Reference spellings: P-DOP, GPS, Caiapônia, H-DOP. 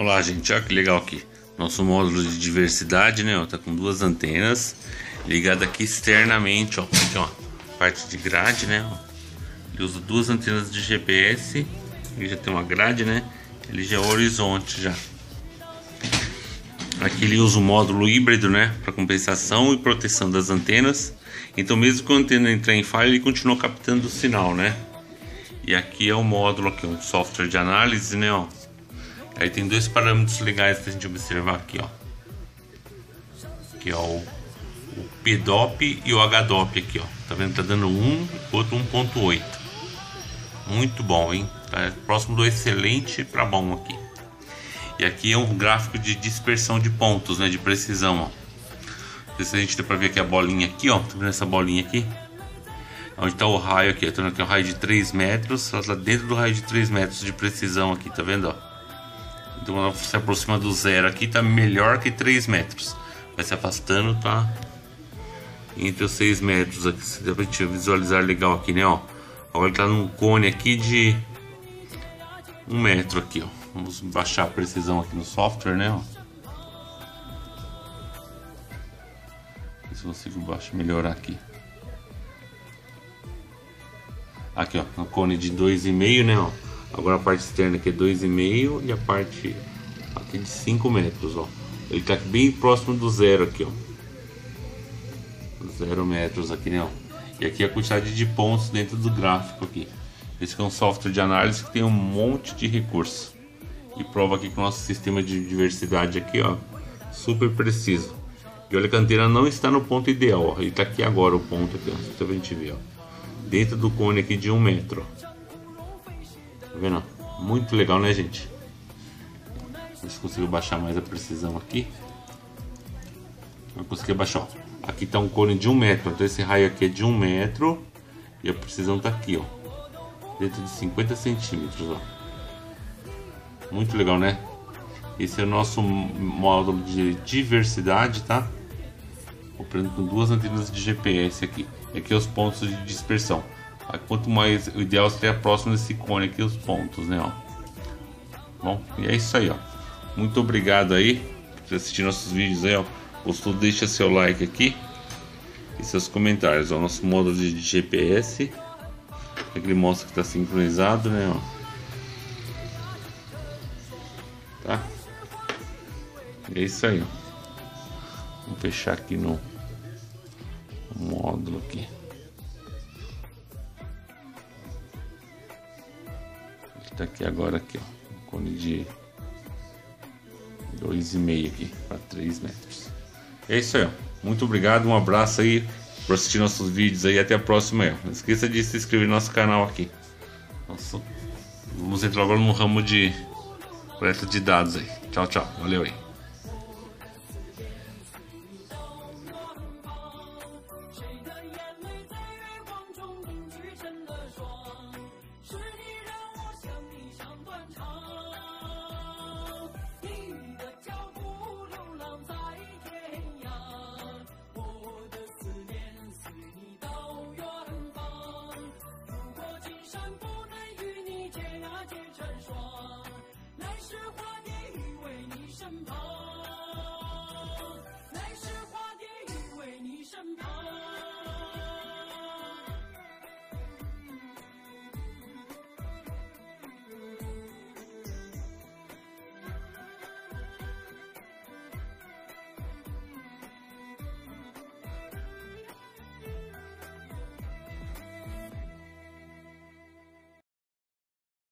Olá, gente, olha que legal aqui. Nosso módulo de diversidade, né, ó, tá com duas antenas ligadas aqui externamente, ó. Aqui, ó, parte de grade, né, ó. Ele usa duas antenas de GPS, ele já tem uma grade, né, ele já é horizonte já. Aqui ele usa o módulo híbrido, né, para compensação e proteção das antenas. Então mesmo que a antena entrar em falha, ele continua captando o sinal, né. E aqui é o módulo, aqui, um software de análise, né, ó. Aí tem dois parâmetros legais para a gente observar aqui, ó. Que é o P-DOP e o H-DOP aqui, ó. Tá vendo? Tá dando 1, outro 1.8. Muito bom, hein? Tá próximo do excelente para bom aqui. E aqui é um gráfico de dispersão de pontos, né? De precisão, ó. Não sei se a gente dá para ver aqui a bolinha aqui, ó. Tá vendo essa bolinha aqui? Onde tá o raio aqui, ó. Tá vendo aqui o raio de 3 metros. Ela tá dentro do raio de 3 metros de precisão aqui, tá vendo, ó? Então ela se aproxima do zero aqui, tá melhor que 3 metros. Vai se afastando, tá? Entre os 6 metros aqui. Se dá pra gente visualizar legal aqui, né? Ó. Agora ele tá num cone aqui de 1 metro aqui, ó. Vamos baixar a precisão aqui no software, né? Ó. Ver se eu consigo baixar, melhorar aqui. Aqui, ó. Um cone de 2,5, né? Ó. Agora a parte externa aqui é 2,5 e a parte aqui de 5 metros, ó. Ele tá bem próximo do zero aqui, ó. 0 metros aqui, né, ó. E aqui a quantidade de pontos dentro do gráfico aqui. Esse aqui é um software de análise que tem um monte de recursos. E prova aqui que o nosso sistema de diversidade aqui, ó, super preciso. E olha que a antena não está no ponto ideal, ó. Ele tá aqui agora, o ponto aqui, ó. Só pra gente ver, ó. Dentro do cone aqui de 1 metro, ó. Tá vendo? Muito legal, né, gente? Vou ver se consigo baixar mais a precisão aqui. Eu consegui baixar, ó. Aqui tá um cone de 1 metro. Então esse raio aqui é de 1 metro. E a precisão tá aqui, ó. Dentro de 50 centímetros, ó. Muito legal, né? Esse é o nosso módulo de diversidade, tá? Operando com duas antenas de GPS aqui. E aqui é os pontos de dispersão. Quanto mais, o ideal seria próximo desse cone aqui, os pontos, né, ó. Bom, e é isso aí, ó. Muito obrigado aí por assistir nossos vídeos aí, ó. Gostou, deixa seu like aqui e seus comentários, ó. Nosso módulo de GPS. Aqui ele mostra que tá sincronizado, né, ó. Tá? E é isso aí, ó. Vou fechar aqui no módulo aqui. Tá aqui agora, aqui, ó, um cone de 2,5 aqui para 3 metros. É isso aí, ó. Muito obrigado, um abraço aí por assistir nossos vídeos aí, até a próxima aí, ó. Não esqueça de se inscrever no nosso canal aqui. Nossa, vamos entrar agora no ramo de coleta de dados aí. Tchau, tchau, valeu aí.